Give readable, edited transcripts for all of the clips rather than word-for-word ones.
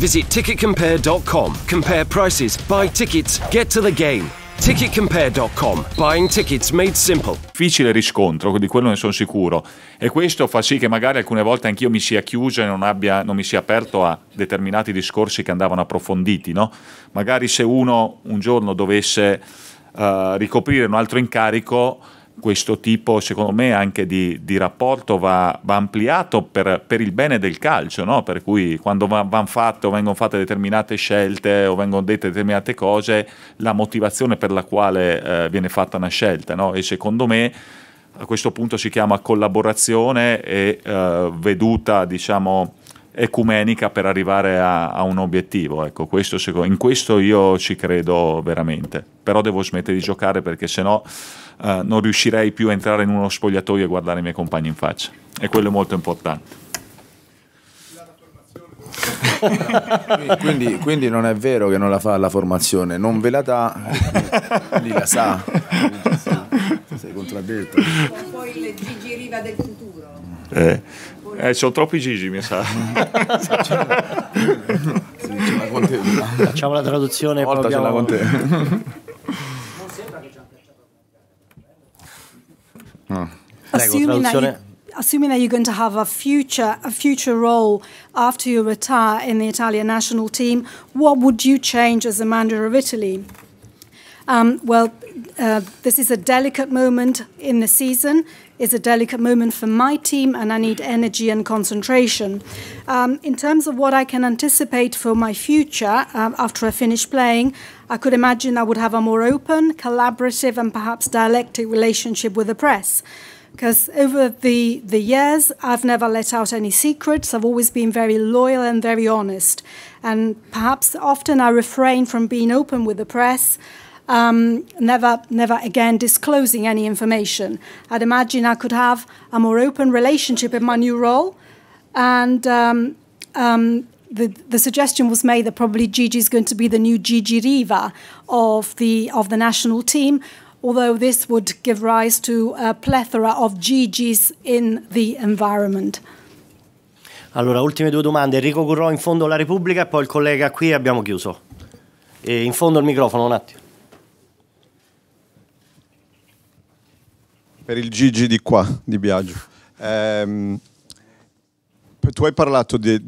Visit ticketcompare.com. Compare prices, buy tickets, get to the game. ticketcompare.com. Buying tickets made simple. Difficile riscontro, di quello ne sono sicuro, e questo fa sì che magari alcune volte anch'io mi sia chiuso e non mi sia aperto a determinati discorsi che andavano approfonditi, no? Magari se uno un giorno dovesse ricoprire un altro incarico, questo tipo, secondo me, anche di rapporto va ampliato per il bene del calcio, no? Per cui quando vengono fatte determinate scelte o vengono dette determinate cose, la motivazione per la quale viene fatta una scelta, no? E secondo me a questo punto si chiama collaborazione e veduta, diciamo, ecumenica per arrivare a un obiettivo. Ecco, questo, in questo io ci credo veramente, però devo smettere di giocare, perché sennò non riuscirei più a entrare in uno spogliatoio e guardare i miei compagni in faccia, e quello è molto importante. Quindi non è vero che non la fa la formazione, non ve la dà, lì la sa. Sei contraddetto. Un po' il Gigi Riva del futuro. Sono troppi Gigi, mi sa. Facciamo la traduzione. Volta ce la con te. Non sembra che ci abbia traduzione. Assuming that you're going to have a future role after you retire in the Italian national team, what would you change as a manager of Italy? This is a delicate moment in the season. It's a delicate moment for my team, and I need energy and concentration. In terms of what I can anticipate for my future after I finish playing, I could imagine I would have a more open, collaborative and perhaps dialectic relationship with the press. Because over the years, I've never let out any secrets. I've always been very loyal and very honest. And perhaps often I refrain from being open with the press, never again disclosing any information. I'd imagine I could have a more open relationship in my new role. And the suggestion was made that probably Gigi is going to be the new Gigi Riva of the national team, although this would give rise to a plethora of Gigis in the environment. Allora, ultime due domande. Enrico Curro in fondo alla Repubblica, e poi il collega qui, abbiamo chiuso. E in fondo il microfono, un attimo. Per il Gigi di qua, Di Biagio. Tu hai parlato di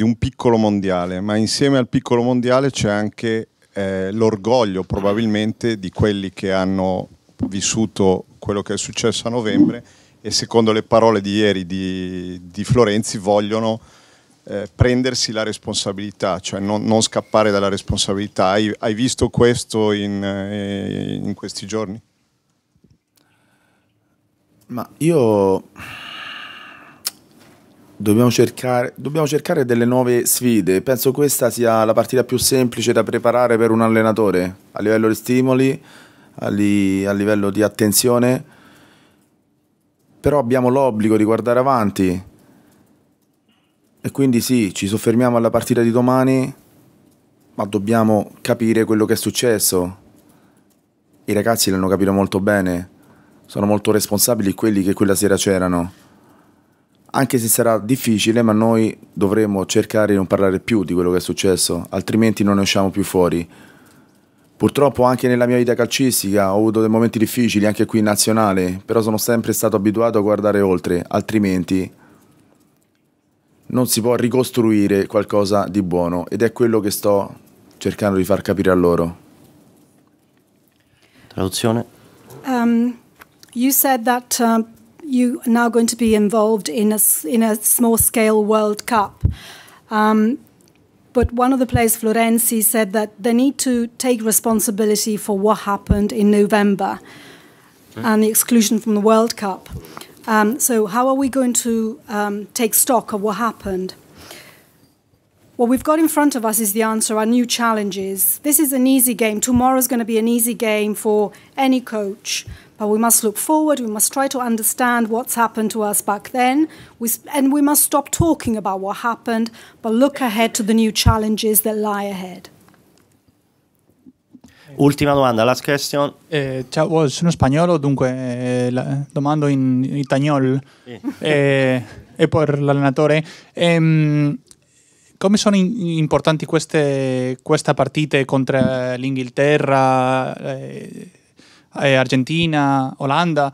un piccolo mondiale, ma insieme al piccolo mondiale c'è anche l'orgoglio probabilmente di quelli che hanno vissuto quello che è successo a novembre, e secondo le parole di ieri di Florenzi vogliono prendersi la responsabilità, cioè non scappare dalla responsabilità. Hai visto questo in questi giorni? Ma io... Dobbiamo cercare delle nuove sfide. Penso questa sia la partita più semplice da preparare per un allenatore, a livello di stimoli, a livello di attenzione, però abbiamo l'obbligo di guardare avanti, e quindi sì, ci soffermiamo alla partita di domani, ma dobbiamo capire quello che è successo. I ragazzi l'hanno capito molto bene, sono molto responsabili quelli che quella sera c'erano. Anche se sarà difficile, ma noi dovremo cercare di non parlare più di quello che è successo, altrimenti non ne usciamo più fuori. Purtroppo anche nella mia vita calcistica ho avuto dei momenti difficili, anche qui in nazionale, però sono sempre stato abituato a guardare oltre, altrimenti non si può ricostruire qualcosa di buono, ed è quello che sto cercando di far capire a loro. Traduzione. You said that you are now going to be involved in a small-scale World Cup. But one of the players, Florenzi, said that they need to take responsibility for what happened in November and the exclusion from the World Cup. So how are we going to take stock of what happened? What we've got in front of us is the answer, our new challenges. This is an easy game. Tomorrow's going to be an easy game for any coach. But we must look forward, we must try to understand what's happened to us back then, and we must stop talking about what happened, but look ahead to the new challenges that lie ahead. Ultima domanda, last question. Ciao, sono spagnolo, dunque domando in italiano. E per l'allenatore... Come sono importanti queste partite contro l'Inghilterra, Argentina, Olanda,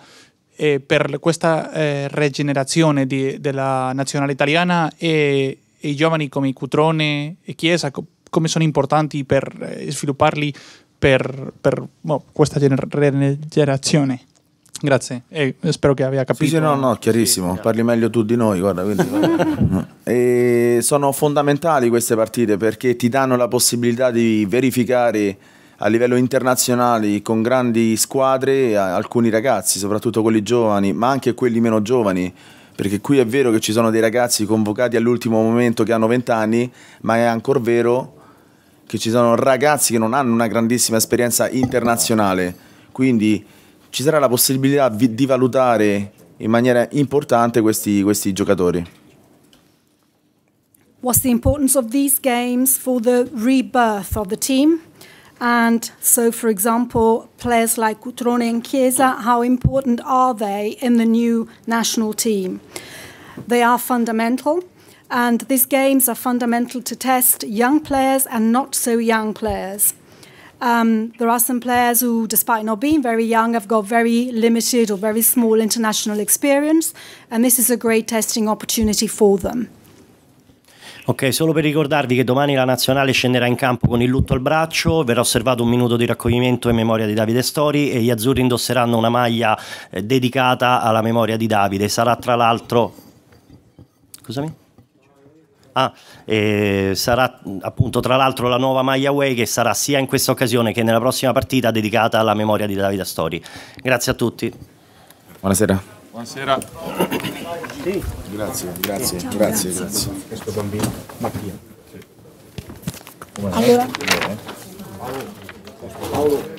per questa rigenerazione della nazionale italiana e i giovani come Cutrone e Chiesa, come sono importanti per svilupparli per questa generazione? Grazie, spero che abbia capito. Sì, no, chiarissimo, sì, parli meglio tu di noi, guarda, quindi... E sono fondamentali queste partite perché ti danno la possibilità di verificare a livello internazionale con grandi squadre alcuni ragazzi, soprattutto quelli giovani, ma anche quelli meno giovani, perché qui è vero che ci sono dei ragazzi convocati all'ultimo momento che hanno 20 anni, ma è ancora vero che ci sono ragazzi che non hanno una grandissima esperienza internazionale, quindi ci sarà la possibilità di valutare in maniera importante questi giocatori. What's the importance of these games for the rebirth of the team? And so, for example, players like Cutrone and Chiesa, how important are they in the new national team? They are fundamental, and these games are fundamental to test young players and not so young players. There are some players who, despite not being very young, have got very limited or very small international experience, and this is a great testing opportunity for them. Ok, solo per ricordarvi che domani la nazionale scenderà in campo con il lutto al braccio, verrà osservato un minuto di raccoglimento in memoria di Davide Astori e gli azzurri indosseranno una maglia dedicata alla memoria di Davide. Sarà tra l'altro... Scusami? Sarà appunto tra l'altro la nuova maglia away che sarà sia in questa occasione che nella prossima partita dedicata alla memoria di Davide Astori. Grazie a tutti. Buonasera. Buonasera. Sì. Grazie. Questo bambino Mattia. Allora. Paolo.